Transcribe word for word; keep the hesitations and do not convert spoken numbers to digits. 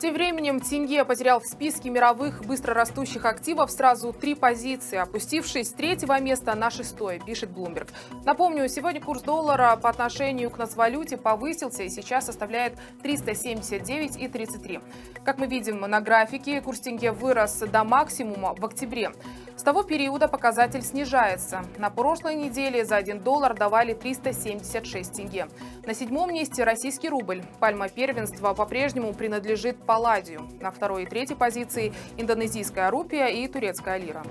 Тем временем тенге потерял в списке мировых быстрорастущих активов сразу три позиции, опустившись с третьего места на шестое, пишет Bloomberg. Напомню, сегодня курс доллара по отношению к нацвалюте повысился и сейчас составляет триста семьдесят девять и тридцать три. Как мы видим на графике, курс тенге вырос до максимума в октябре. С того периода показатель снижается. На прошлой неделе за один доллар давали триста семьдесят шесть тенге. На седьмом месте российский рубль. Пальма первенства по-прежнему принадлежит палладию. На второй и третьей позиции индонезийская рупия и турецкая лира.